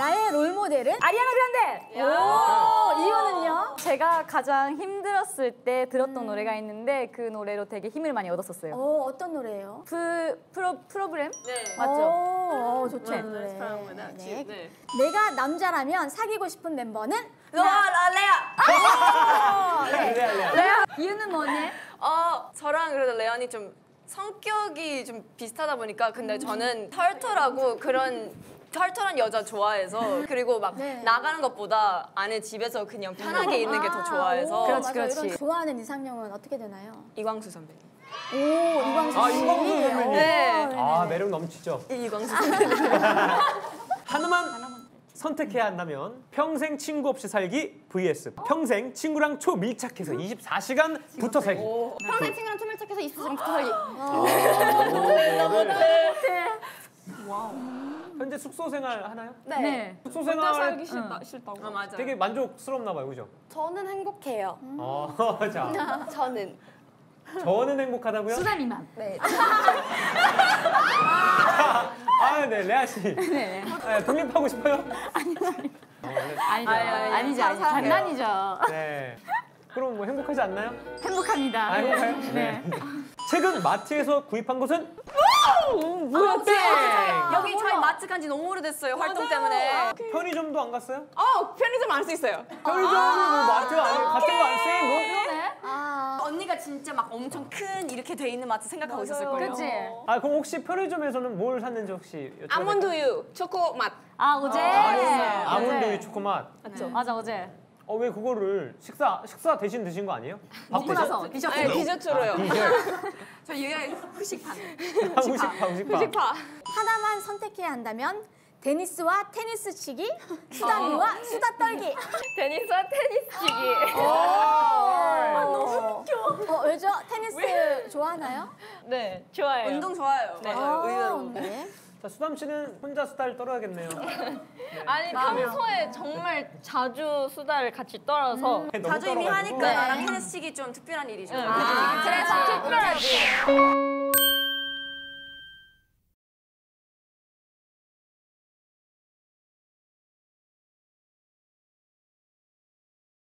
나의 롤모델은 아리아나 그란데! 오, 이유는요? 제가 가장 힘들었을 때 들었던 노래가 있는데 그 노래로 되게 힘을 많이 얻었었어요. 오, 어떤 노래예요? 프로그램? 네. 맞죠? 오, 좋죠. 네. 네. 내가 남자라면 사귀고 싶은 멤버는? 레아! 이유는 뭐니? 저랑 그래도 레아니 좀 성격이 좀 비슷하다 보니까 근데 저는 털털하고 그런 털털한 여자 좋아해서 그리고 막 네. 나가는 것보다 안에 집에서 그냥 편하게 있는 게 더 좋아해서. 오, 그렇지, 맞아, 그렇지. 이런 좋아하는 이상형은 어떻게 되나요? 이광수 선배님. 오, 이광수 선배님. 아, 이광수 선배님. 네. 아, 매력 넘치죠. 이광수 선배님. 하나만 선택해야 한다면 평생 친구 없이 살기 vs 평생 친구랑 초밀착해서 24시간 붙어 살기. 평생 친구랑 초밀착해서 24시간 붙어 살기. 와우. 현재 숙소 생활 하나요? 네. 숙소 생활 혼자 살기 싫다고. 아, 맞아요. 되게 만족스럽나 봐요, 그죠? 저는 행복해요. 자. 저는 행복하다고요? 수다 미만. 네. 네, 레아 씨. 네. 독립하고 싶어요? 아니죠. 장난이죠. 네. 그럼 뭐 행복하지 않나요? 행복합니다. 아, 행복해요? 네. 최근 마트에서 구입한 것은? 무역대! 여기 저희 마트 간지 너무 오래됐어요. 활동 때문에. 편의점도 안 갔어요? 편의점 안 쓰있어요. 편의점 마트 같은 거 안 쓰이고? 언니가 진짜 막 엄청 큰 이렇게 돼 있는 마트 생각하고 있었을 거예요. 그치? 아, 그럼 혹시 편의점에서는 뭘 샀는지 혹시 여쭤봐도? 아몬드우유, 초코맛. 아, 어제? 아몬드우유, 초코맛. 맞죠? 맞아, 어제. 왜 그거를 식사 대신 드신 거 아니에요? 먹고 나서 디저트로요. 저 얘가 후식파. 하나만 선택해야 한다면 데니스와 테니스 치기, 수다미와 수다 떨기. 데니스와 테니스 치기. 너무 웃겨. 왜죠? 테니스 좋아하나요? 네, 좋아해요. 운동 좋아해요. 네, 의외로. 자, 수담 씨는 혼자 수다를 떨어야겠네요. 네. 아니, 평소에 정말 자주 수다를 같이 떨어서 자주 이미 하니까 나랑 테니스 치기 좀 특별한 일이죠. 그래서 특별하지.